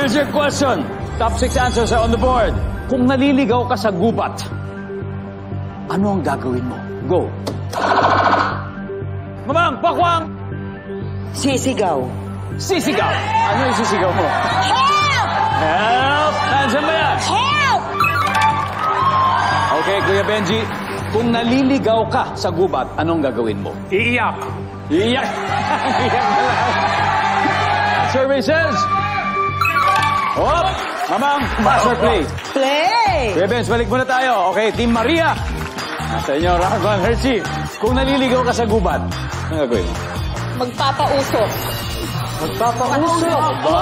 Here's your question. Top 6 answers are on the board. Kung naliligaw ka sa gubat, ano ang gagawin mo? Go. Mamang, Pokwang! Sisigaw. Sisigaw. Ano yung sisigaw mo? Help! Help! Nandiyan ba yan? Help! Okay, Kuya Benji. Kung naliligaw ka sa gubat, anong gagawin mo? Iiyak. Iiyak. Iiyak na lang. Survey says... Hop! Mamang, master play. Play! Kuya Benz, balik muna tayo. Okay, Team Maria. Nasa inyo, Rafa, Hershey. Kung naliligaw ka sa gubat, anong gagawin mo? Magpapausok. Magpapausok? Ba?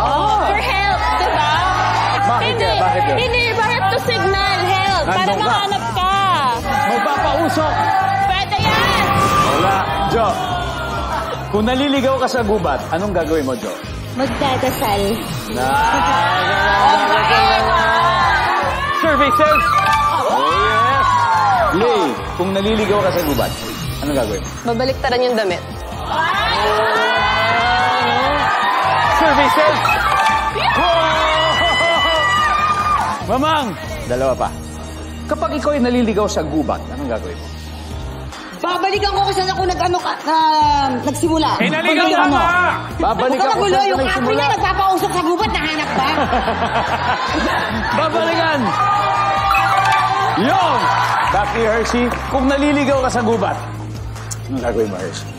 For help, diba? Bakit yan? Bakit yan? Hindi, bakit to signal help? Para makahanap ka. Magpapausok. Pwede yan! Wala. Jo, kung naliligaw ka sa gubat, anong gagawin mo, Jo? Magdadasal. Survey says... Oh, yes! Lay, kung naliligaw ka sa gubat, anong gagawin mo? Babaliktaran yung damit. Survey says... Mamang! Dalawa pa. Kapag ikaw ay naliligaw sa gubat, anong gagawin mo? Babalikan ko kasi ako nagsimula. Eh, naligaw ka nga! Babalikan ko kasi ako nagsimula. Yung aking na nagpapausok sa gubat, nahanap ba? Babalikan! Yo! Back to you, Hershey. Kung naliligaw ka sa gubat, anong gagawin mo, Hershey?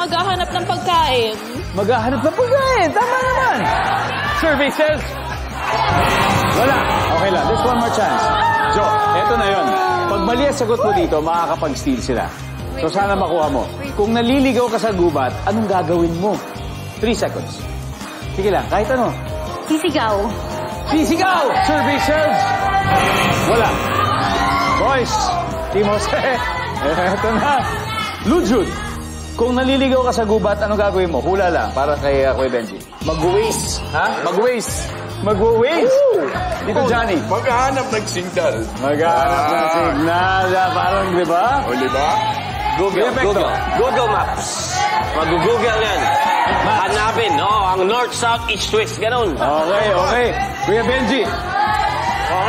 Maghahanap ng pagkain. Maghahanap ng pagkain! Tama naman! Survey says... Wala. Okay lang. There's one more chance. Jo, eto na yon. Pag mali ang sagot mo dito, makakapag-steal sila. So sana makuha mo. Kung naliligaw ka sa gubat, anong gagawin mo? 3 seconds. Sige lang, kahit ano. Sisigaw. Sisigaw! Survey serves. Wala. Boys, Team Jose. Eto na. Lujud. Kung naliligaw ka sa gubat, anong gagawin mo? Hula lang, para kay Kuya Benji. Mag-waste. Ha? Mag-waste. Mag-waste. Dito, Johnny. Maghahanap ng signal. Maghahanap ng signal. Parang, di ba? O, di ba? Google Maps. Mag-google yan. Hanapin. Oo, ang north, south, east, west. Ganun. Okay, okay. Kuya Benji,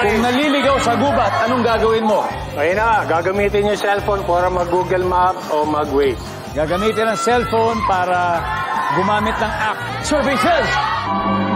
kung naliligaw sa gubat, anong gagawin mo? Ayun na, gagamitin yung cellphone para mag-google map o mag-waste. Gagamitin ang cellphone para gumamit ng app. Survey says...